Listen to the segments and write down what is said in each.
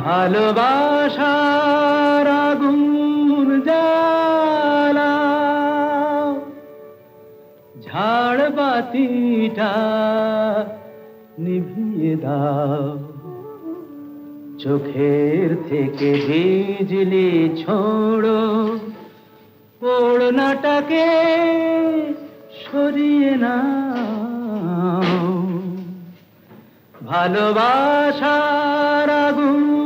भालोबासार आगुन ज्वालाओ झाड़बातीटा निभिए दाओ चोखेर थेके बिजली छोड़ो ओड़नाटाके सरिए नाओ भालोबासार आगुन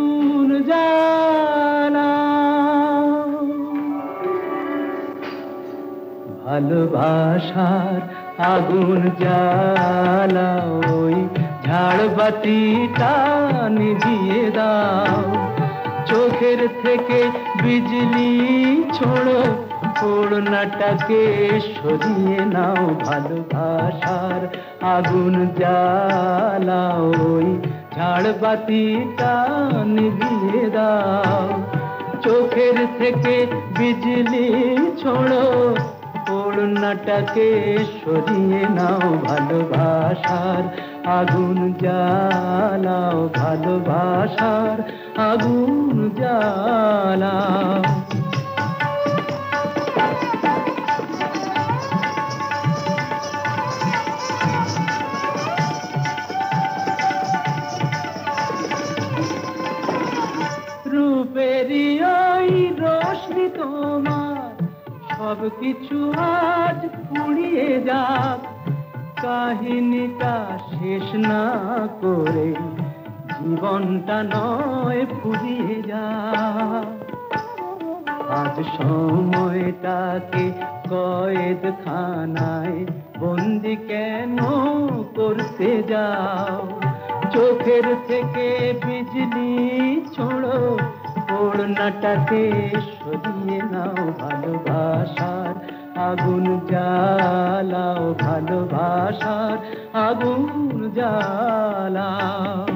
भालोबासार आगुन ज्वालाओ झाड़बातीटा निभिए दाओ चोखेर थेके बिजली छोड़ो ओड़नाटाके सरिए नाओ भालोबासार आगुन ज्वालाओ झाड़बातीटा निभिए दाओ चोखेर थेके बिजली छोड़ो ओड़नाटाके सरिए नाओ भालोबासार आगुन ज्वालाओ भालोबासार आगुन ज्वालाओ। रूपेरी ओई रोशनी तोमार सब किछु आज पुड़िए जाक काहिनीटा शेष ना करे जीवनटा नय पुड़िए जाक आज समयटाके कयदखानाय बंदी केन करते जाओ चोखेर थेके बिजली छोड़ो ओड़नाटाके सरिए नाओ भालोबासार आगुन ज्वालाओ भालोबासार आगुन ज्वालाओ।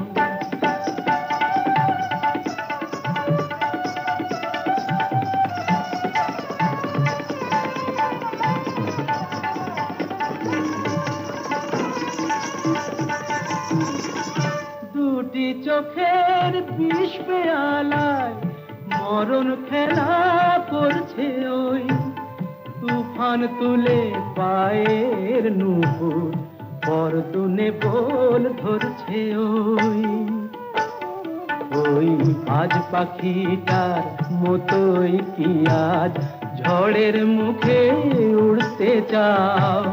दूटी चोखेर विष पेयालाय मरण खेला करछे ओई तूफान तुले पायेर नूपुर परतुने बोल धरछे ओई ओई आज पाखीटार मतोई कि आज झड़ेर मुखे उड़ते जाओ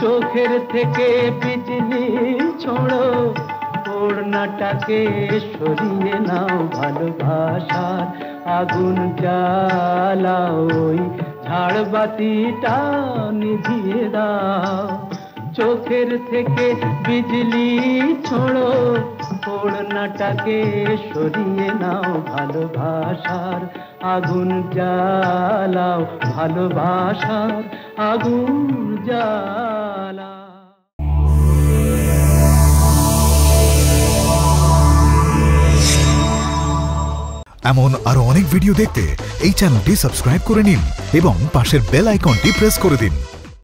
चोखेर थेके बिजली छोड़ो ओड़नाटाके सरिए नाओ भालोबासार आगुन ज्वालाओ झाड़बातीटा निभिए दाओ चोखेर थेके बिजली छोड़ो ओड़नाटाके सरिए नाओ भालोबासार आगुन ज्वालाओ भालोबासार आगुन ज्वालाओ। एमन आरो अनेक भिडियो देखते चैनलटी सबस्क्राइब करे निन एवं पाशेर बेल आइकनटी प्रेस करे दिन।